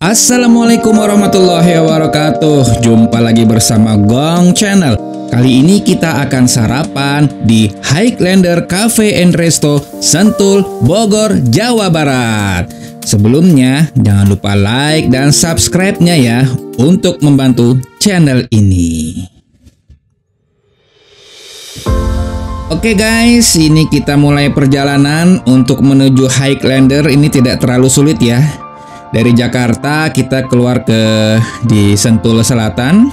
Assalamualaikum warahmatullahi wabarakatuh. Jumpa lagi bersama Gonk Channel. Kali ini kita akan sarapan di Highlander Cafe and Resto, Sentul, Bogor, Jawa Barat. Sebelumnya, jangan lupa like dan subscribe-nya ya untuk membantu channel ini. Oke guys, ini kita mulai perjalanan untuk menuju Highlander. Ini tidak terlalu sulit ya. Dari Jakarta kita keluar di Sentul Selatan.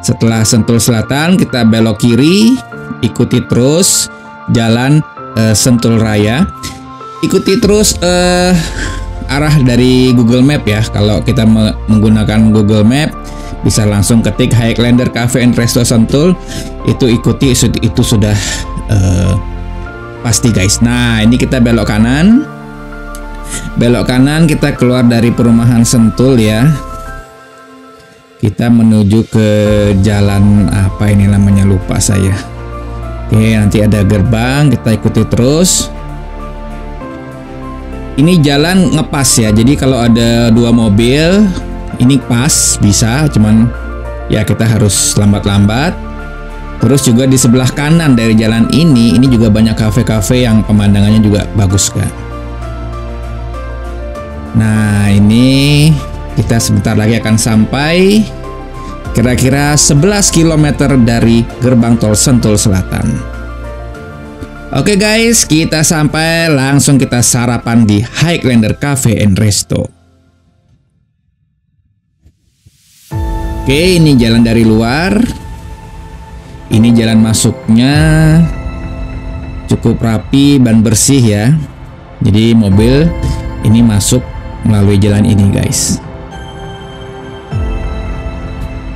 Setelah Sentul Selatan kita belok kiri, ikuti terus jalan Sentul Raya. Ikuti terus arah dari Google Map ya. Kalau kita menggunakan Google Map bisa langsung ketik Highlander Cafe and Resto Sentul. Itu ikuti, itu sudah pasti guys. Nah, ini kita belok kanan. Belok kanan kita keluar dari perumahan Sentul ya. Kita menuju ke jalan apa ini namanya, lupa saya. Oke, nanti ada gerbang, kita ikuti terus. Ini jalan ngepas ya. Jadi kalau ada dua mobil ini pas bisa, cuman ya kita harus lambat-lambat. Terus juga di sebelah kanan dari jalan ini juga banyak kafe-kafe yang pemandangannya juga bagus kan. Nah, ini kita sebentar lagi akan sampai kira-kira 11 km dari gerbang tol Sentul Selatan. Oke guys, kita sampai, langsung kita sarapan di Highlander Cafe and Resto. Oke, ini jalan dari luar. Ini jalan masuknya cukup rapi dan bersih ya. Jadi mobil ini masuk melalui jalan ini guys.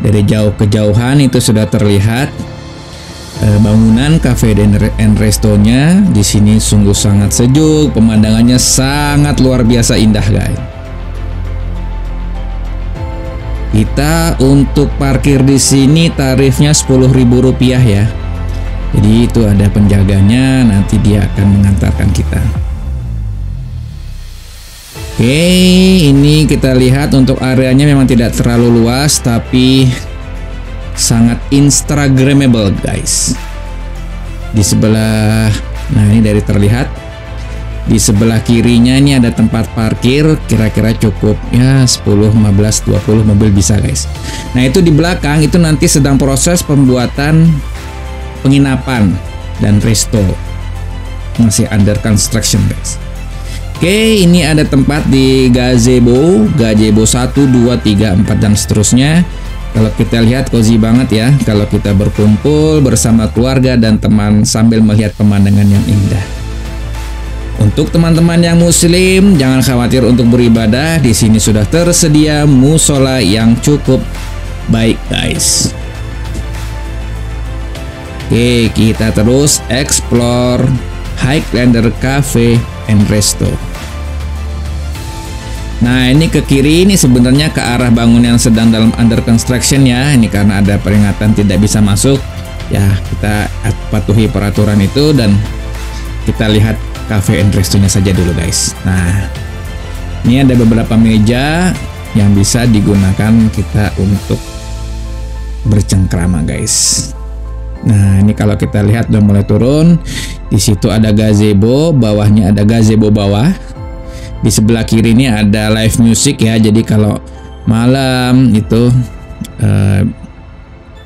Dari jauh kejauhan itu sudah terlihat bangunan cafe dan restonya. Di sini sungguh sangat sejuk, pemandangannya sangat luar biasa indah guys. Kita untuk parkir di sini tarifnya Rp10.000 ya. Jadi itu ada penjaganya, nanti dia akan mengantarkan kita. Oke, ini kita lihat untuk areanya memang tidak terlalu luas, tapi sangat instagramable guys. Di sebelah, nah ini dari terlihat di sebelah kirinya ini ada tempat parkir, kira-kira cukup ya 10, 15, 20 mobil bisa guys. Nah, itu di belakang itu nanti sedang proses pembuatan penginapan dan resto, masih under construction guys. Oke, ini ada tempat di gazebo 1, 2, 3, 4 dan seterusnya. Kalau kita lihat cozy banget ya, kalau kita berkumpul bersama keluarga dan teman sambil melihat pemandangan yang indah. Untuk teman-teman yang muslim, jangan khawatir untuk beribadah, di sini sudah tersedia musola yang cukup baik guys. Oke, kita terus explore Highlander Cafe and Resto. Nah, ini ke kiri ini sebenarnya ke arah bangunan yang sedang dalam under construction ya. Ini karena ada peringatan tidak bisa masuk ya, kita patuhi peraturan itu dan kita lihat cafe and restonya saja dulu guys. Nah, ini ada beberapa meja yang bisa digunakan kita untuk bercengkrama guys. Nah, ini kalau kita lihat udah mulai turun, di situ ada gazebo, bawahnya ada gazebo bawah. Di sebelah kiri ini ada live music ya. Jadi kalau malam itu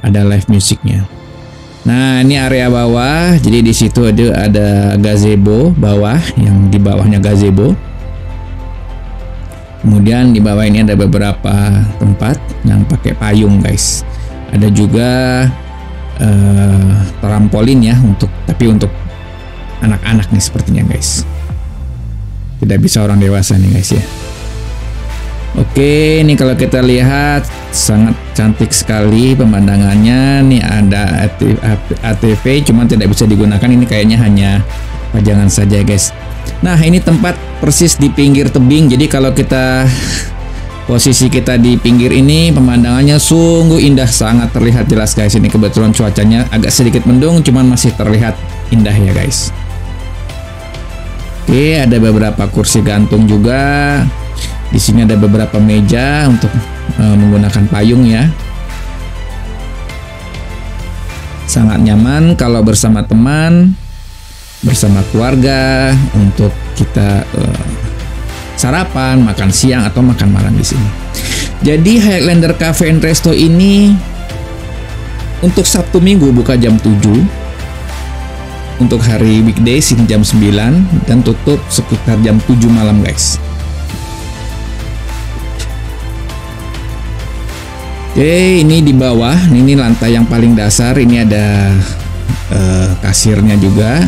ada live musiknya. Nah, ini area bawah. Jadi di situ ada gazebo bawah, yang di bawahnya gazebo. Kemudian di bawah ini ada beberapa tempat yang pakai payung guys. Ada juga trampolin ya, tapi untuk anak-anak nih sepertinya guys. Tidak bisa orang dewasa nih guys ya. Oke, ini kalau kita lihat sangat cantik sekali pemandangannya. Nih ada ATV, cuman tidak bisa digunakan, ini kayaknya hanya pajangan saja guys. Nah, ini tempat persis di pinggir tebing. Jadi kalau kita posisi kita di pinggir ini, pemandangannya sungguh indah, sangat terlihat jelas guys. Ini kebetulan cuacanya agak sedikit mendung, cuman masih terlihat indah ya guys. Oke, ada beberapa kursi gantung juga. Di sini ada beberapa meja untuk menggunakan payung ya. Sangat nyaman kalau bersama teman, bersama keluarga, untuk kita sarapan, makan siang atau makan malam di sini. Jadi Highlander Cafe and Resto ini untuk Sabtu Minggu buka jam 7. Untuk hari weekday sini jam 9 dan tutup sekitar jam 7 malam guys. Oke, ini di bawah, ini lantai yang paling dasar, ini ada kasirnya juga.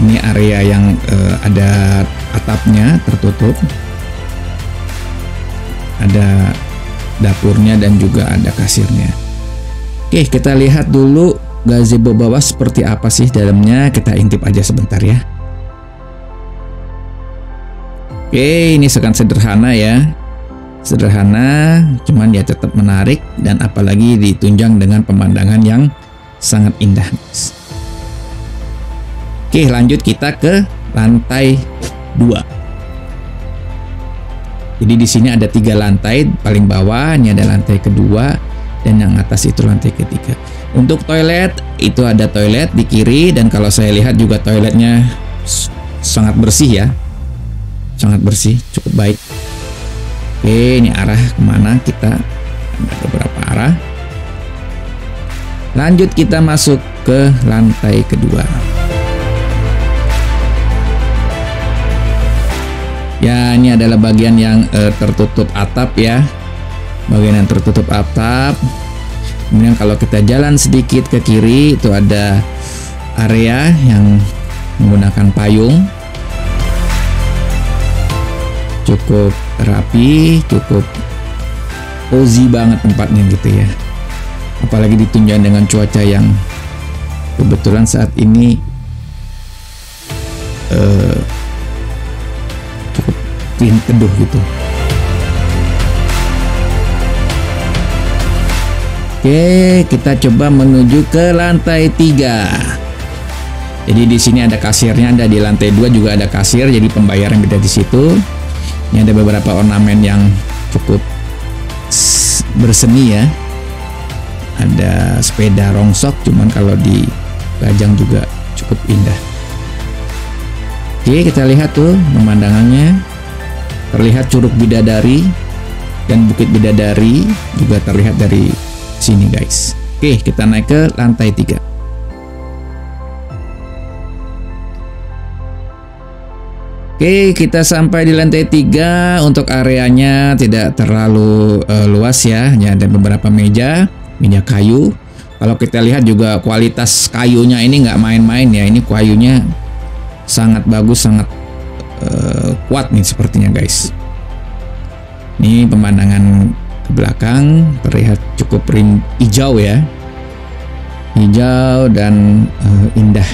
Ini area yang ada atapnya tertutup. Ada dapurnya dan juga ada kasirnya. Oke, kita lihat dulu gazebo bawah seperti apa sih dalamnya, kita intip aja sebentar ya. Oke, ini sangat sederhana ya. Sederhana, cuman ya tetap menarik dan apalagi ditunjang dengan pemandangan yang sangat indah. Oke, lanjut kita ke lantai 2. Jadi di sini ada 3 lantai, paling bawah ini ada lantai kedua dan yang atas itu lantai ketiga. Untuk toilet, itu ada toilet di kiri, dan kalau saya lihat juga toiletnya sangat bersih ya. Sangat bersih, cukup baik. Oke, ini arah kemana kita, ada beberapa arah. Lanjut kita masuk ke lantai kedua. Ya, ini adalah bagian yang tertutup atap ya. Bagian yang tertutup atap. Kemudian kalau kita jalan sedikit ke kiri, itu ada area yang menggunakan payung. Cukup rapi, cukup cozy banget tempatnya gitu ya. Apalagi ditunjang dengan cuaca yang kebetulan saat ini cukup dingin teduh gitu. Oke, kita coba menuju ke lantai 3. Jadi di sini ada kasirnya, ada di lantai 2 juga ada kasir, jadi pembayaran beda di situ. Ini ada beberapa ornamen yang cukup berseni ya. Ada sepeda rongsok, cuman kalau di Gajang juga cukup indah. Oke, kita lihat tuh pemandangannya. Terlihat Curug Bidadari dan Bukit Bidadari juga terlihat dari sini guys. Oke, kita naik ke lantai 3. Oke, kita sampai di lantai 3. Untuk areanya tidak terlalu luas ya, hanya ada beberapa meja, meja kayu. Kalau kita lihat juga kualitas kayunya ini nggak main-main ya, ini kayunya sangat bagus, sangat kuat nih sepertinya guys. Ini pemandangan ke belakang terlihat cukup hijau ya, hijau dan indah.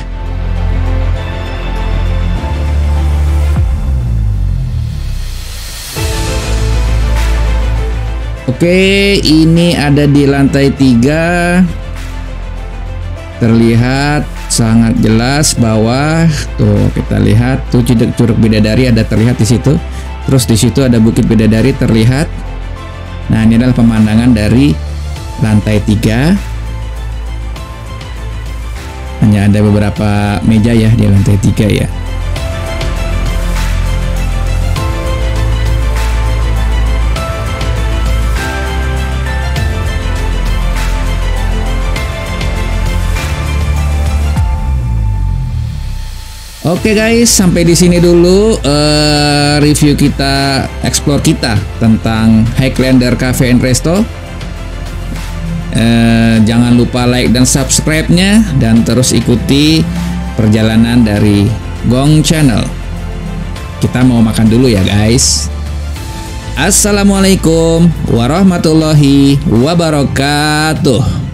Oke, ini ada di lantai 3. Terlihat sangat jelas bawah tuh, kita lihat tuh Curug Bidadari ada terlihat di situ. Terus di situ ada Bukit Bidadari terlihat. Nah, ini adalah pemandangan dari lantai 3. Hanya ada beberapa meja ya di lantai 3 ya. Oke guys, sampai di sini dulu review kita, explore kita tentang Highlander Cafe and Resto. Jangan lupa like dan subscribe-nya, dan terus ikuti perjalanan dari Gonk Channel. Kita mau makan dulu ya guys. Assalamualaikum warahmatullahi wabarakatuh.